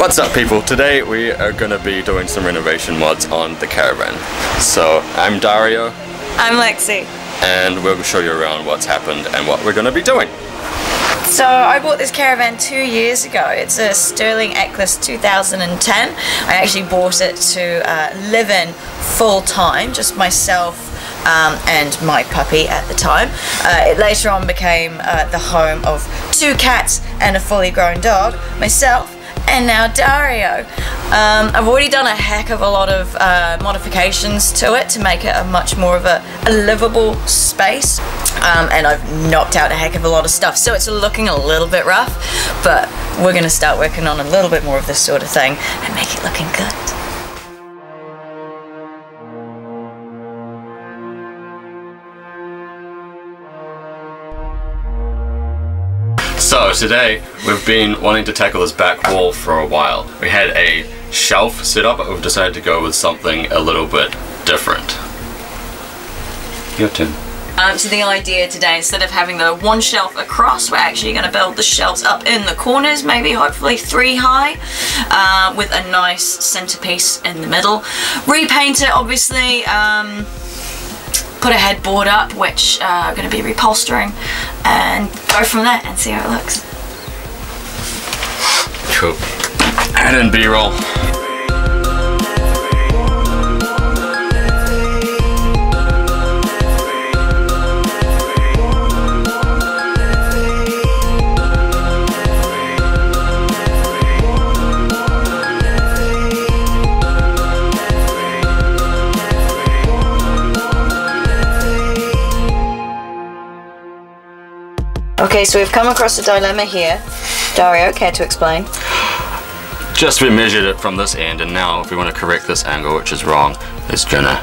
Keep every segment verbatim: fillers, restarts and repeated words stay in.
What's up, people? Today we are gonna be doing some renovation mods on the Caravan. So I'm Dario. I'm Lexie. And we'll show you around what's happened and what we're gonna be doing. So I bought this Caravan two years ago. It's a Sterling Eccles two thousand ten. I actually bought it to uh, live in full time, just myself um, and my puppy at the time. Uh, it later on became uh, the home of two cats and a fully grown dog, myself and now Dario. Um, I've already done a heck of a lot of uh, modifications to it to make it a much more of a, a livable space, um, and I've knocked out a heck of a lot of stuff, so it's looking a little bit rough, but we're gonna start working on a little bit more of this sort of thing and make it looking good. So today we've been wanting to tackle this back wall for a while. We had a shelf set up, but we've decided to go with something a little bit different. Your turn. Um, so the idea today, instead of having the one shelf across, we're actually going to build the shelves up in the corners, maybe hopefully three high, uh, with a nice centerpiece in the middle. Repaint it, obviously. Um, put a headboard up, which uh, I'm going to be repolstering, and go from there and see how it looks. Cool. And then B-roll. Okay, so we've come across a dilemma here. Dario, care to explain? Just we measured it from this end, and now if we want to correct this angle, which is wrong, it's gonna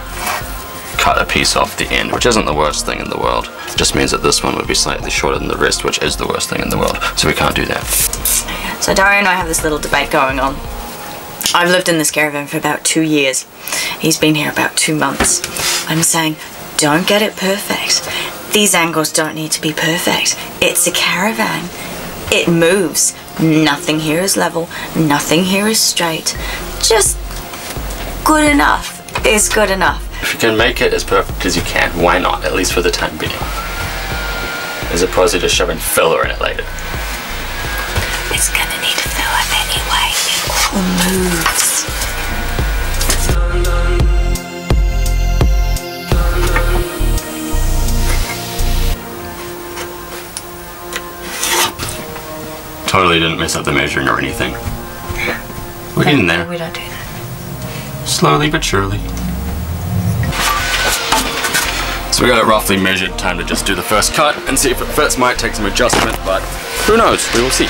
cut a piece off the end, which isn't the worst thing in the world. It just means that this one would be slightly shorter than the rest, which is the worst thing in the world, so we can't do that. So Dario and I have this little debate going on. I've lived in this Caravan for about two years. He's been here about two months. I'm saying, don't get it perfect. These angles don't need to be perfect. It's a Caravan. It moves. Nothing here is level. Nothing here is straight. Just good enough is good enough. If you can make it as perfect as you can, why not? At least for the time being. As opposed to just shoving filler in it later. It's gonna need a filler anyway. It all moves. Totally didn't mess up the measuring or anything. We're getting there. No, we don't do that. Slowly but surely. So we got it roughly measured. Time to just do the first cut and see if it fits. Might take some adjustment, but who knows? We will see.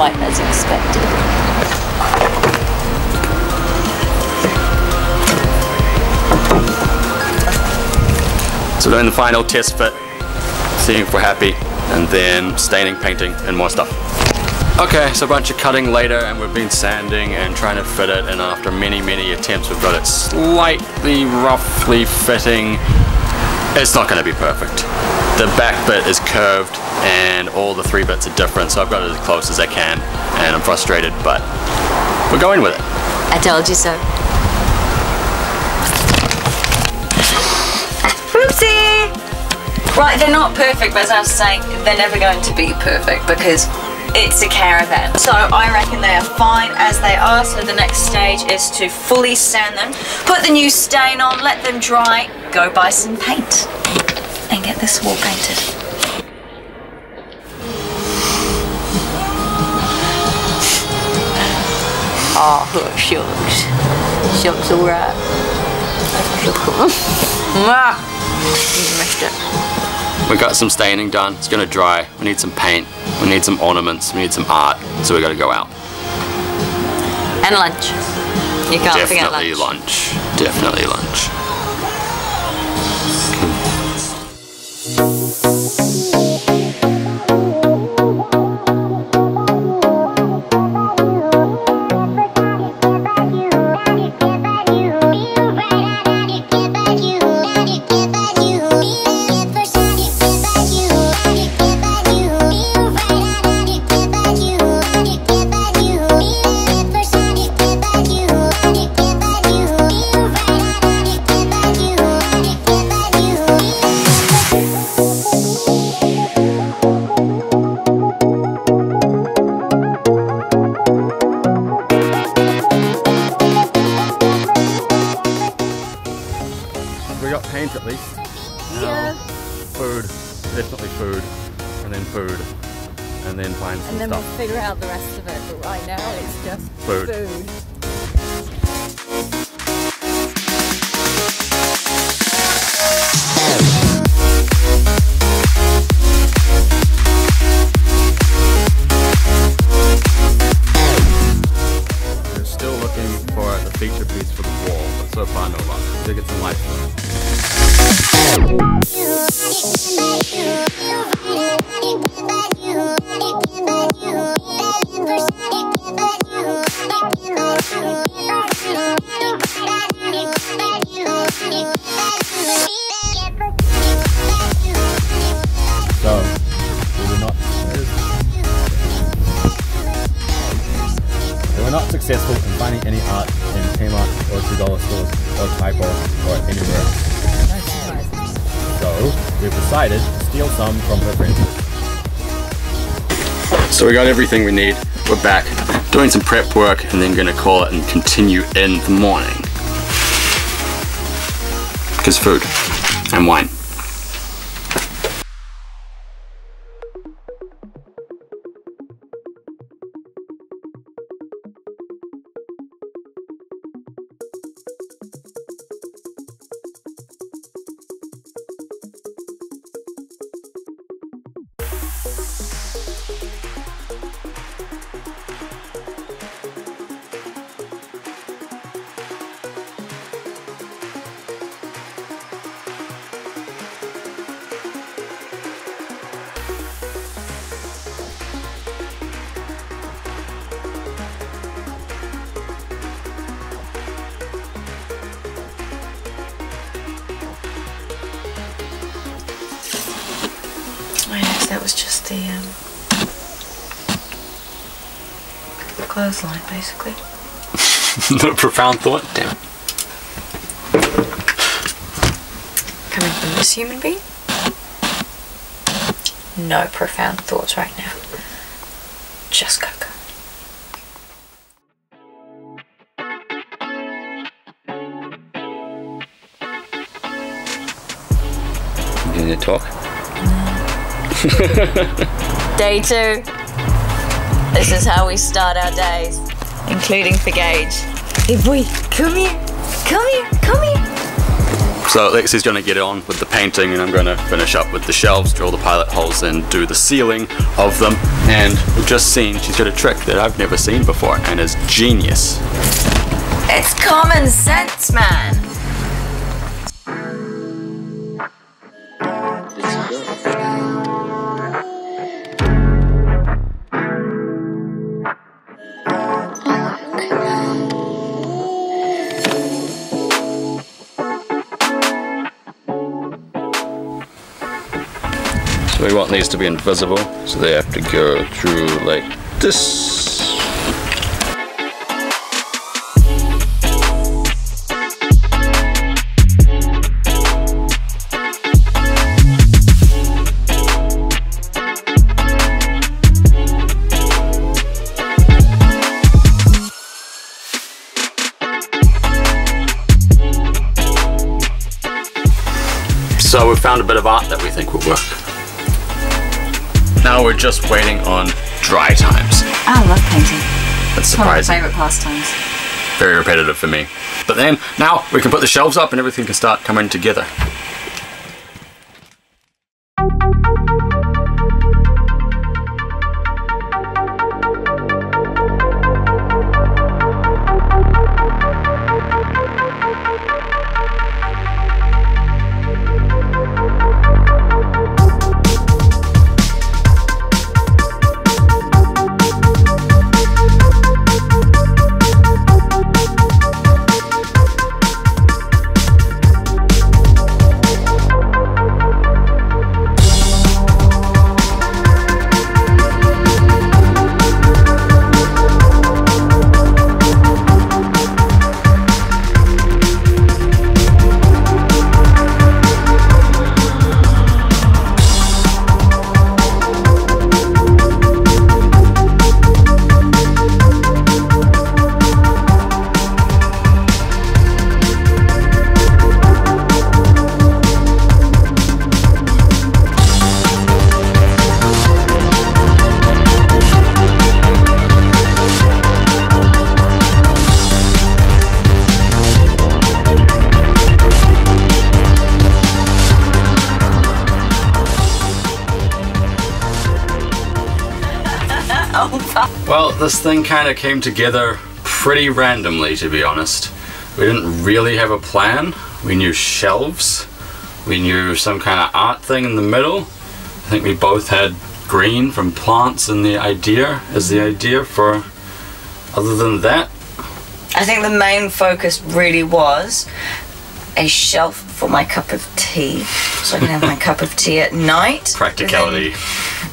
Quite as expected. So doing the final test fit, seeing if we're happy, and then staining, painting, and more stuff. Okay, so a bunch of cutting later, and we've been sanding and trying to fit it, and after many, many attempts, we've got it slightly, roughly fitting. It's not gonna be perfect. The back bit is curved and all the three bits are different, so I've got it as close as I can and I'm frustrated, but we're going with it. I told you so. Oopsie! Right, they're not perfect, but as I was saying, they're never going to be perfect because it's a Caravan. So I reckon they are fine as they are, so the next stage is to fully sand them, put the new stain on, let them dry, go buy some paint and get this wall painted. Oh, look, shucks. Shucks, all right. Look at missed it. We got some staining done. It's gonna dry. We need some paint. We need some ornaments. We need some art. So we gotta go out. And lunch. You can't Definitely forget lunch. Definitely lunch. Definitely lunch. Paint at least. Yeah. No. Food, definitely food, and then food, and then find some stuff. And then stuff. We'll figure out the rest of it, but right now it's just food. food. Feature piece for the wall, but so far no luck. So get some light. So, we were not we were not successful in finding any art in Kmart or two dollar stores or Typo or anywhere else. So we've decided to steal some from her friends. So we got everything we need, we're back, doing some prep work and then gonna call it and continue in the morning. Because food and wine. That was just the um, clothesline, basically. Not a profound thought, damn it. Coming from this human being? No profound thoughts right now. Just go. You need to talk? No. Day two. This is how we start our days, including for Gage. Hey boy, come here, come here, come here. So Lexie's going to get on with the painting and I'm going to finish up with the shelves, drill the pilot holes in, do the ceiling of them. And we've just seen she's got a trick that I've never seen before and is genius. It's common sense, man. We want these to be invisible, so they have to go through like this. So we've found a bit of art that we think will work. Now we're just waiting on dry times. I love painting. That's surprising. One of my favourite pastimes. Very repetitive for me. But then, now we can put the shelves up and everything can start coming together. Well, this thing kind of came together pretty randomly, to be honest. We didn't really have a plan. We knew shelves. We knew some kind of art thing in the middle. I think we both had green from plants and the idea as the idea for, other than that. I think the main focus really was a shelf for my cup of tea, so I can have my cup of tea at night. Practicality.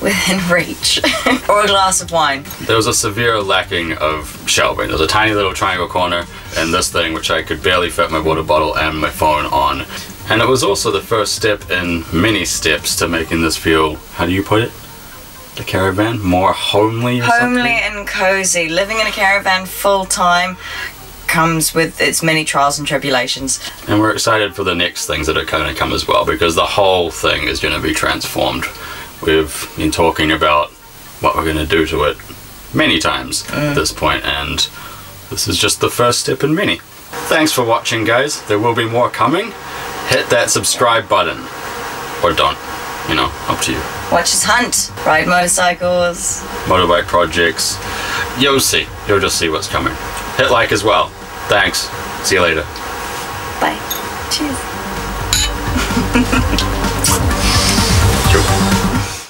Within, within reach. Or a glass of wine. There was a severe lacking of shelving. There was a tiny little triangle corner and this thing which I could barely fit my water bottle and my phone on. And it was also the first step in many steps to making this feel, how do you put it? The caravan? More homely or Homely something? And cozy. Living in a caravan full time comes with its many trials and tribulations. And we're excited for the next things that are going to come as well, because the whole thing is going to be transformed. We've been talking about what we're going to do to it many times mm. at this point, and this is just the first step in many. Thanks for watching, guys. There will be more coming. Hit that subscribe button. Or don't. You know, up to you. Watch us hunt, ride motorcycles, motorbike projects. You'll see. You'll just see what's coming. Hit like as well. Thanks. See you later. Bye. Cheers.